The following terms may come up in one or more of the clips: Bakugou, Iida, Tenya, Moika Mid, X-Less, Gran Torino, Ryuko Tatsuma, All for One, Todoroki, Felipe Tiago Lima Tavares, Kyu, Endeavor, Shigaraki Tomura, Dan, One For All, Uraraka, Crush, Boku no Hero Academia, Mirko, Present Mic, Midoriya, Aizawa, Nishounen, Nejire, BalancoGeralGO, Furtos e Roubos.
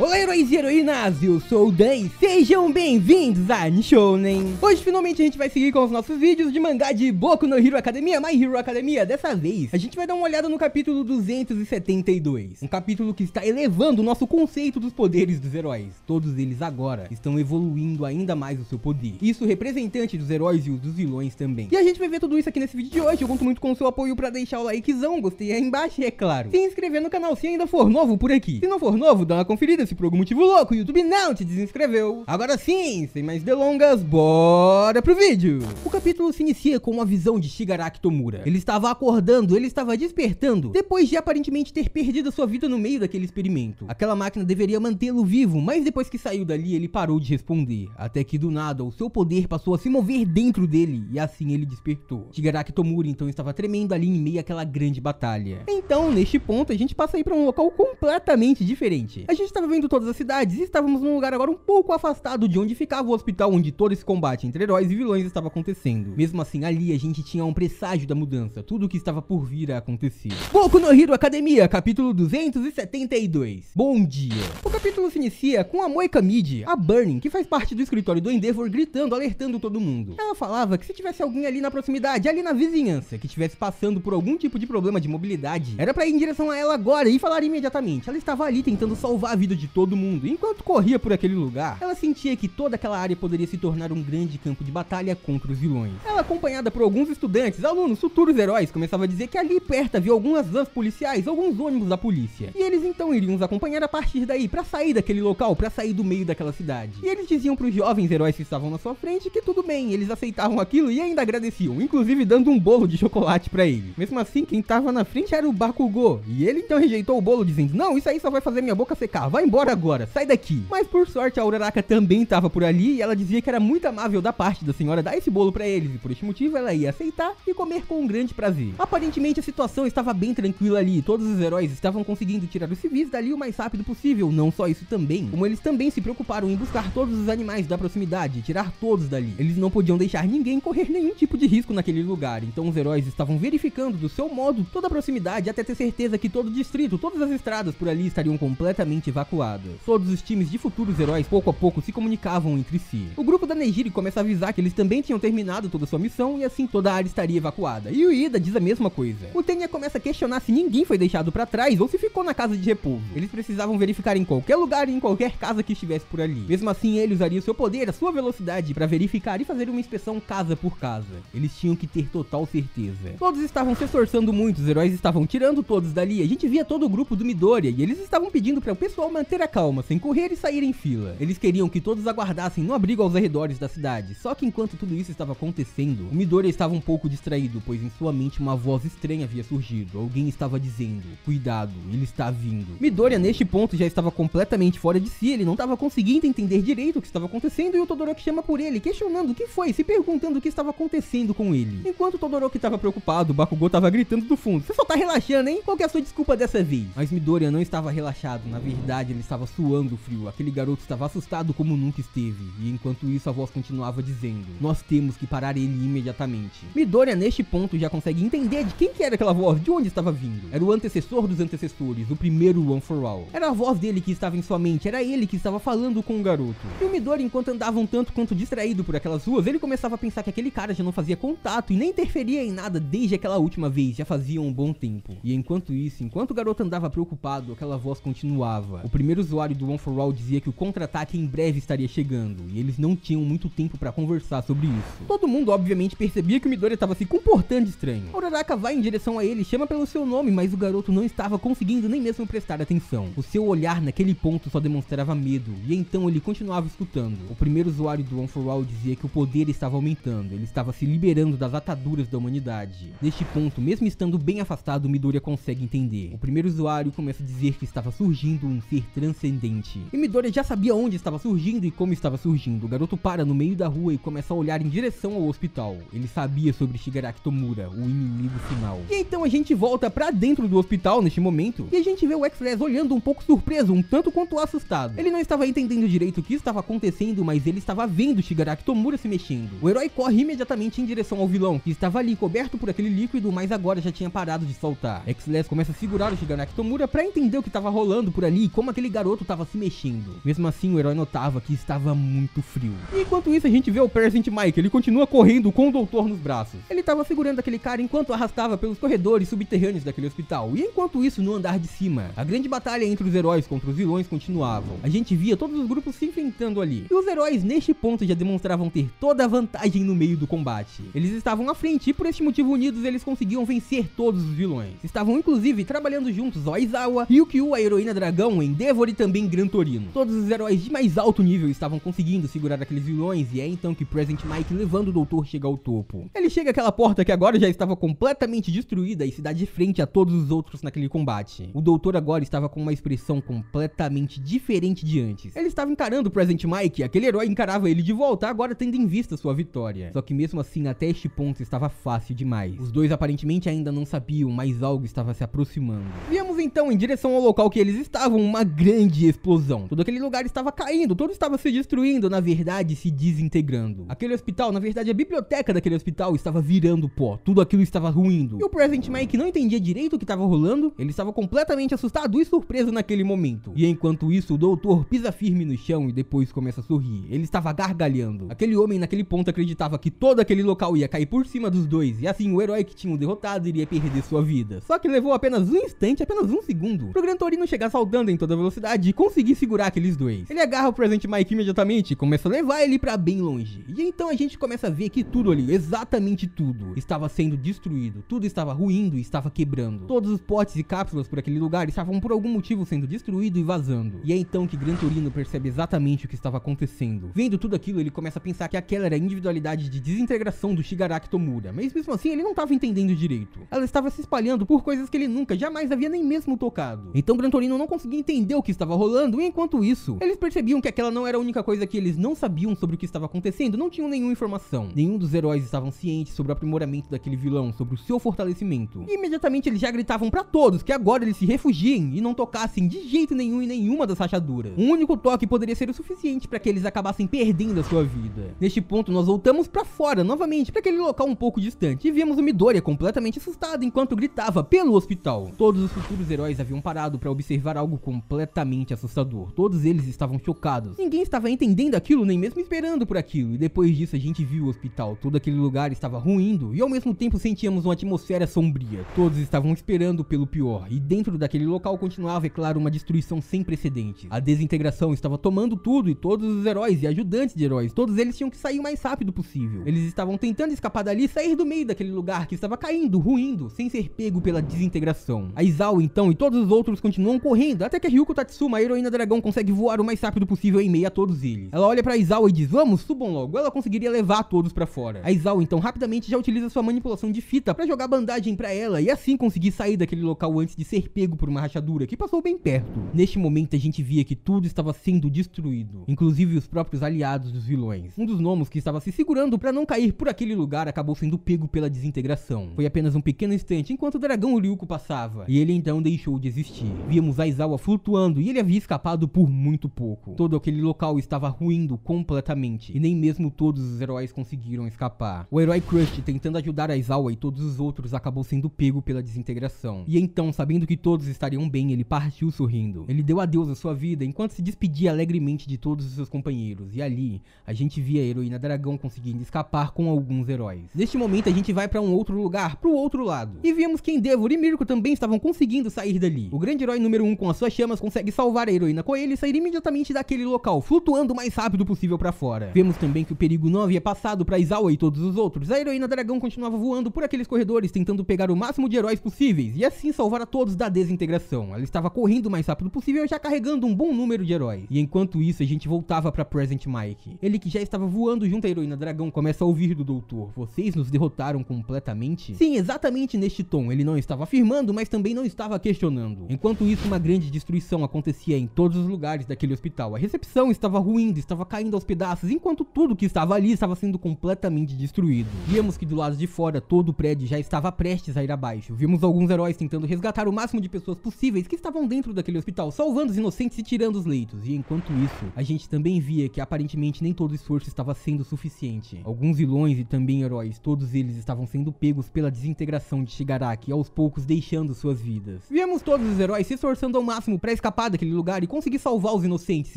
Olá, heróis e heroínas, eu sou o Dan, sejam bem-vindos a Nishounen. Hoje, finalmente, a gente vai seguir com os nossos vídeos de mangá de Boku no Hero Academia, My Hero Academia. Dessa vez, a gente vai dar uma olhada no capítulo 272, um capítulo que está elevando o nosso conceito dos poderes dos heróis. Todos eles agora estão evoluindo ainda mais o seu poder, isso representante dos heróis e os dos vilões também. E a gente vai ver tudo isso aqui nesse vídeo de hoje. Eu conto muito com o seu apoio pra deixar o likezão, gostei aí embaixo e, é claro, se inscrever no canal se ainda for novo por aqui. Se não for novo, dá uma conferida. Se por algum motivo louco o YouTube não te desinscreveu. Agora sim, sem mais delongas, bora pro vídeo. O capítulo se inicia com uma visão de Shigaraki Tomura. Ele estava acordando, ele estava despertando, depois de aparentemente ter perdido a sua vida no meio daquele experimento. Aquela máquina deveria mantê-lo vivo, mas depois que saiu dali, ele parou de responder. Até que do nada, o seu poder passou a se mover dentro dele, e assim ele despertou. Shigaraki Tomura então estava tremendo ali em meio àquela grande batalha. Então, neste ponto, a gente passa aí pra um local completamente diferente. A gente estava vendo todas as cidades e estávamos num lugar agora um pouco afastado de onde ficava o hospital onde todo esse combate entre heróis e vilões estava acontecendo. Mesmo assim, ali a gente tinha um presságio da mudança, tudo o que estava por vir a acontecer. Boku no Hero Academia, capítulo 272. Bom dia. O capítulo se inicia com a Moika Mid, a Burning, que faz parte do escritório do Endeavor, gritando, alertando todo mundo. Ela falava que se tivesse alguém ali na proximidade, ali na vizinhança, que estivesse passando por algum tipo de problema de mobilidade, era pra ir em direção a ela agora e falar imediatamente. Ela estava ali tentando salvar a vida de todo mundo. Enquanto corria por aquele lugar, ela sentia que toda aquela área poderia se tornar um grande campo de batalha contra os vilões. Ela, acompanhada por alguns estudantes, alunos, futuros heróis, começava a dizer que ali perto havia algumas vans policiais, alguns ônibus da polícia, e eles então iriam os acompanhar a partir daí, pra sair daquele local, pra sair do meio daquela cidade. E eles diziam pros jovens heróis que estavam na sua frente que tudo bem, eles aceitavam aquilo e ainda agradeciam, inclusive dando um bolo de chocolate pra ele. Mesmo assim, quem tava na frente era o Bakugou, e ele então rejeitou o bolo dizendo, não, isso aí só vai fazer minha boca secar, vai embora agora, sai daqui. Mas por sorte a Uraraka também estava por ali e ela dizia que era muito amável da parte da senhora dar esse bolo pra eles e por este motivo ela ia aceitar e comer com um grande prazer. Aparentemente a situação estava bem tranquila ali, todos os heróis estavam conseguindo tirar os civis dali o mais rápido possível. Não só isso também, como eles também se preocuparam em buscar todos os animais da proximidade e tirar todos dali. Eles não podiam deixar ninguém correr nenhum tipo de risco naquele lugar, então os heróis estavam verificando do seu modo toda a proximidade até ter certeza que todo o distrito, todas as estradas por ali estariam completamente evacuadas. Todos os times de futuros heróis pouco a pouco se comunicavam entre si. O grupo da Nejire começa a avisar que eles também tinham terminado toda a sua missão e assim toda a área estaria evacuada. E o Iida diz a mesma coisa. O Tenya começa a questionar se ninguém foi deixado pra trás ou se ficou na casa de repouso. Eles precisavam verificar em qualquer lugar e em qualquer casa que estivesse por ali. Mesmo assim, ele usaria o seu poder, a sua velocidade pra verificar e fazer uma inspeção casa por casa. Eles tinham que ter total certeza. Todos estavam se esforçando muito, os heróis estavam tirando todos dali. A gente via todo o grupo do Midoriya e eles estavam pedindo para o pessoal manter a calma, sem correr e sair em fila. Eles queriam que todos aguardassem no abrigo aos arredores da cidade. Só que enquanto tudo isso estava acontecendo, o Midoriya estava um pouco distraído, pois em sua mente uma voz estranha havia surgido. Alguém estava dizendo, cuidado, ele está vindo. Midoriya neste ponto já estava completamente fora de si, ele não estava conseguindo entender direito o que estava acontecendo e o Todoroki chama por ele, questionando o que foi, se perguntando o que estava acontecendo com ele. Enquanto o Todoroki estava preocupado, o Bakugou estava gritando do fundo, você só tá relaxando, hein? Qual que é a sua desculpa dessa vez? Mas Midoriya não estava relaxado, na verdade ele estava suando frio, aquele garoto estava assustado como nunca esteve, e enquanto isso a voz continuava dizendo, nós temos que parar ele imediatamente. Midoriya neste ponto já consegue entender de quem que era aquela voz, de onde estava vindo. Era o antecessor dos antecessores, o primeiro One For All. Era a voz dele que estava em sua mente, era ele que estava falando com o garoto. E o Midoriya, enquanto andava um tanto quanto distraído por aquelas ruas, ele começava a pensar que aquele cara já não fazia contato e nem interferia em nada desde aquela última vez, já fazia um bom tempo. E enquanto isso, enquanto o garoto andava preocupado, aquela voz continuava. O primeiro usuário do One For All dizia que o contra-ataque em breve estaria chegando, e eles não tinham muito tempo pra conversar sobre isso. Todo mundo obviamente percebia que o Midoriya estava se comportando estranho. A Uraraka vai em direção a ele, chama pelo seu nome, mas o garoto não estava conseguindo nem mesmo prestar atenção. O seu olhar naquele ponto só demonstrava medo, e então ele continuava escutando. O primeiro usuário do One For All dizia que o poder estava aumentando, ele estava se liberando das ataduras da humanidade. Neste ponto, mesmo estando bem afastado, o Midoriya consegue entender. O primeiro usuário começa a dizer que estava surgindo um ser transcendente. E Midoriya já sabia onde estava surgindo e como estava surgindo. O garoto para no meio da rua e começa a olhar em direção ao hospital. Ele sabia sobre Shigaraki Tomura, o inimigo final. E então a gente volta pra dentro do hospital neste momento, e a gente vê o X-Less olhando um pouco surpreso, um tanto quanto assustado. Ele não estava entendendo direito o que estava acontecendo, mas ele estava vendo Shigaraki Tomura se mexendo. O herói corre imediatamente em direção ao vilão, que estava ali coberto por aquele líquido, mas agora já tinha parado de soltar. X-Less começa a segurar o Shigaraki Tomura pra entender o que estava rolando por ali e como aquele aquele garoto estava se mexendo. Mesmo assim, o herói notava que estava muito frio. E enquanto isso, a gente vê o Present Mic. Ele continua correndo com o doutor nos braços. Ele estava segurando aquele cara enquanto arrastava pelos corredores subterrâneos daquele hospital. E enquanto isso, no andar de cima, a grande batalha entre os heróis contra os vilões continuavam. A gente via todos os grupos se enfrentando ali. E os heróis, neste ponto, já demonstravam ter toda a vantagem no meio do combate. Eles estavam à frente e, por este motivo, unidos, eles conseguiam vencer todos os vilões. Estavam, inclusive, trabalhando juntos o Aizawa, Kyu, a heroína dragão, Endeavor e também Gran Torino. Todos os heróis de mais alto nível estavam conseguindo segurar aqueles vilões, e é então que Present Mic, levando o doutor, chega ao topo. Ele chega àquela porta que agora já estava completamente destruída e se dá de frente a todos os outros naquele combate. O doutor agora estava com uma expressão completamente diferente de antes. Ele estava encarando o Present Mic, aquele herói encarava ele de volta, agora tendo em vista sua vitória. Só que mesmo assim, até este ponto estava fácil demais. Os dois aparentemente ainda não sabiam, mas algo estava se aproximando. Viemos então em direção ao local que eles estavam, uma grande explosão. Todo aquele lugar estava caindo, todo estava se destruindo, na verdade se desintegrando. Aquele hospital, na verdade a biblioteca daquele hospital estava virando pó, tudo aquilo estava ruindo. E o Present Mic não entendia direito o que estava rolando, ele estava completamente assustado e surpreso naquele momento. E enquanto isso, o doutor pisa firme no chão e depois começa a sorrir. Ele estava gargalhando. Aquele homem naquele ponto acreditava que todo aquele local ia cair por cima dos dois, e assim o herói que tinha o derrotado iria perder sua vida. Só que levou apenas um instante, apenas um segundo, pro Gran Torino chegar saltando em toda velocidade e conseguir segurar aqueles dois. Ele agarra o Present Mic imediatamente e começa a levar ele pra bem longe. E então a gente começa a ver que tudo ali, exatamente tudo, estava sendo destruído. Tudo estava ruindo e estava quebrando. Todos os potes e cápsulas por aquele lugar estavam por algum motivo sendo destruídos e vazando. E é então que Gran Torino percebe exatamente o que estava acontecendo. Vendo tudo aquilo, ele começa a pensar que aquela era a individualidade de desintegração do Shigaraki Tomura. Mas mesmo assim, ele não estava entendendo direito. Ela estava se espalhando por coisas que ele nunca, jamais havia nem mesmo tocado. Então Gran Torino não conseguia entender o que estava rolando, e enquanto isso, eles percebiam que aquela não era a única coisa que eles não sabiam sobre o que estava acontecendo, não tinham nenhuma informação. Nenhum dos heróis estavam cientes sobre o aprimoramento daquele vilão, sobre o seu fortalecimento. E imediatamente eles já gritavam pra todos que agora eles se refugiem e não tocassem de jeito nenhum em nenhuma das rachaduras. Um único toque poderia ser o suficiente para que eles acabassem perdendo a sua vida. Neste ponto, nós voltamos pra fora, novamente, pra aquele local um pouco distante, e vimos o Midoriya completamente assustado enquanto gritava pelo hospital. Todos os futuros heróis haviam parado pra observar algo completamente assustador. Todos eles estavam chocados. Ninguém estava entendendo aquilo, nem mesmo esperando por aquilo. E depois disso a gente viu o hospital. Todo aquele lugar estava ruindo e ao mesmo tempo sentíamos uma atmosfera sombria. Todos estavam esperando pelo pior. E dentro daquele local continuava, é claro, uma destruição sem precedentes. A desintegração estava tomando tudo e todos os heróis e ajudantes de heróis, todos eles tinham que sair o mais rápido possível. Eles estavam tentando escapar dali e sair do meio daquele lugar que estava caindo, ruindo, sem ser pego pela desintegração. A Aizawa então e todos os outros continuam correndo, até que Ryuko Tatsuma, a heroína dragão, consegue voar o mais rápido possível em meio a todos eles. Ela olha pra Aizawa e diz, vamos, subam logo. Ela conseguiria levar todos pra fora. A Aizawa então rapidamente já utiliza sua manipulação de fita pra jogar bandagem pra ela e assim conseguir sair daquele local antes de ser pego por uma rachadura que passou bem perto. Neste momento a gente via que tudo estava sendo destruído, inclusive os próprios aliados dos vilões. Um dos gnomos que estava se segurando pra não cair por aquele lugar acabou sendo pego pela desintegração. Foi apenas um pequeno instante enquanto o dragão Ryuko passava e ele então deixou de existir. Víamos Aizawa flutuando e ele havia escapado por muito pouco. Todo aquele local estava ruindo completamente e nem mesmo todos os heróis conseguiram escapar. O herói Crush, tentando ajudar Aizawa e todos os outros, acabou sendo pego pela desintegração. E então, sabendo que todos estariam bem, ele partiu sorrindo. Ele deu adeus à sua vida enquanto se despedia alegremente de todos os seus companheiros. E ali, a gente via a heroína dragão conseguindo escapar com alguns heróis. Neste momento, a gente vai pra um outro lugar, pro outro lado. E vemos que Endeavor e Mirko também estavam conseguindo sair dali. O grande herói número 1 com as suas chamas consegue salvar a heroína Coelho e sair imediatamente daquele local, flutuando o mais rápido possível pra fora. Vemos também que o perigo não havia passado pra Aizawa e todos os outros. A heroína dragão continuava voando por aqueles corredores, tentando pegar o máximo de heróis possíveis e assim salvar a todos da desintegração. Ela estava correndo o mais rápido possível, já carregando um bom número de heróis. E enquanto isso, a gente voltava pra Present Mic. Ele que já estava voando junto à heroína dragão começa a ouvir do doutor, vocês nos derrotaram completamente? Sim, exatamente neste tom. Ele não estava afirmando, mas também não estava questionando. Enquanto isso, uma grande destruição acontecia em todos os lugares daquele hospital. A recepção estava ruindo, estava caindo aos pedaços, enquanto tudo que estava ali estava sendo completamente destruído. Víamos que do lado de fora, todo o prédio já estava prestes a ir abaixo. Vimos alguns heróis tentando resgatar o máximo de pessoas possíveis que estavam dentro daquele hospital, salvando os inocentes e tirando os leitos. E enquanto isso, a gente também via que aparentemente nem todo esforço estava sendo suficiente. Alguns vilões e também heróis, todos eles estavam sendo pegos pela desintegração de Shigaraki, aos poucos deixando suas vidas. Víamos todos os heróis se esforçando ao máximo para escapar escapar daquele lugar e conseguir salvar os inocentes,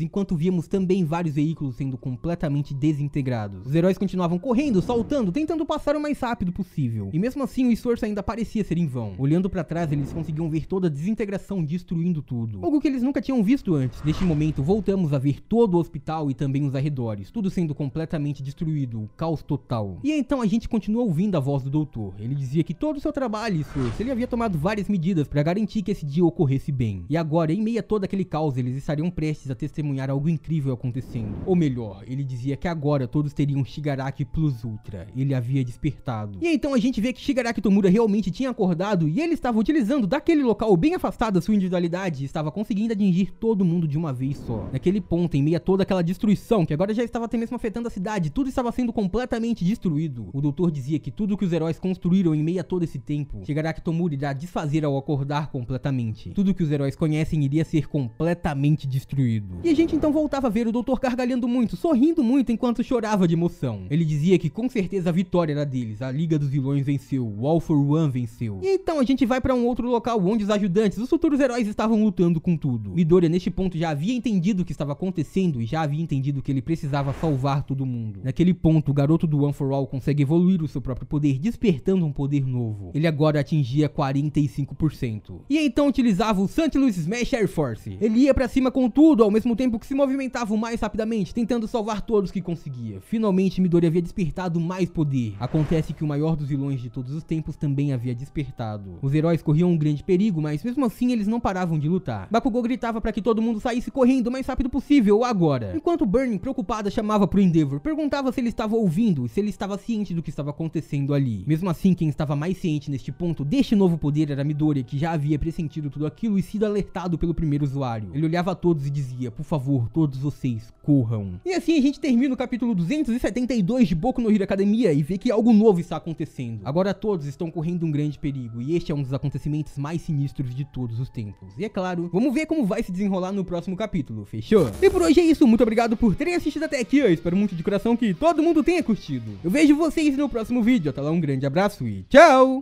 enquanto víamos também vários veículos sendo completamente desintegrados. Os heróis continuavam correndo, saltando, tentando passar o mais rápido possível. E mesmo assim o esforço ainda parecia ser em vão. Olhando pra trás, eles conseguiam ver toda a desintegração destruindo tudo. Algo que eles nunca tinham visto antes. Neste momento, voltamos a ver todo o hospital e também os arredores, tudo sendo completamente destruído, o caos total. E então a gente continua ouvindo a voz do doutor. Ele dizia que todo o seu trabalho e esforço, ele havia tomado várias medidas pra garantir que esse dia ocorresse bem. E agora, em meio a todo aquele caos, eles estariam prestes a testemunhar algo incrível acontecendo. Ou melhor, ele dizia que agora todos teriam Shigaraki Plus Ultra. Ele havia despertado. E então a gente vê que Shigaraki Tomura realmente tinha acordado e ele estava utilizando daquele local bem afastado da sua individualidade e estava conseguindo atingir todo mundo de uma vez só. Naquele ponto, em meio a toda aquela destruição, que agora já estava até mesmo afetando a cidade, tudo estava sendo completamente destruído. O doutor dizia que tudo que os heróis construíram em meio a todo esse tempo, Shigaraki Tomura irá desfazer ao acordar completamente. Tudo que os heróis conhecem iria ser completamente destruído. E a gente então voltava a ver o doutor gargalhando muito, sorrindo muito enquanto chorava de emoção. Ele dizia que com certeza a vitória era deles, a Liga dos Vilões venceu, o All for One venceu. E então a gente vai pra um outro local onde os ajudantes, os futuros heróis estavam lutando com tudo. Midoriya neste ponto já havia entendido o que estava acontecendo e já havia entendido que ele precisava salvar todo mundo. Naquele ponto, o garoto do One For All consegue evoluir o seu próprio poder, despertando um poder novo. Ele agora atingia 45%. E então utilizava o Santilus Smash Air Force. Ele ia pra cima com tudo, ao mesmo tempo que se movimentava o mais rapidamente, tentando salvar todos que conseguia. Finalmente, Midoriya havia despertado mais poder. Acontece que o maior dos vilões de todos os tempos também havia despertado. Os heróis corriam um grande perigo, mas mesmo assim eles não paravam de lutar. Bakugou gritava pra que todo mundo saísse correndo o mais rápido possível, agora. Enquanto Burning, preocupada, chamava pro Endeavor, perguntava se ele estava ouvindo e se ele estava ciente do que estava acontecendo ali. Mesmo assim, quem estava mais ciente neste ponto deste novo poder era Midoriya, que já havia pressentido tudo aquilo e sido alertado pelo primeiro usuário. Ele olhava a todos e dizia: por favor, todos vocês, corram. E assim a gente termina o capítulo 272 de Boku no Hero Academia e vê que algo novo está acontecendo. Agora todos estão correndo um grande perigo e este é um dos acontecimentos mais sinistros de todos os tempos. E é claro, vamos ver como vai se desenrolar no próximo capítulo, fechou? E por hoje é isso, muito obrigado por terem assistido até aqui, eu espero muito de coração que todo mundo tenha curtido. Eu vejo vocês no próximo vídeo, até lá, um grande abraço e tchau!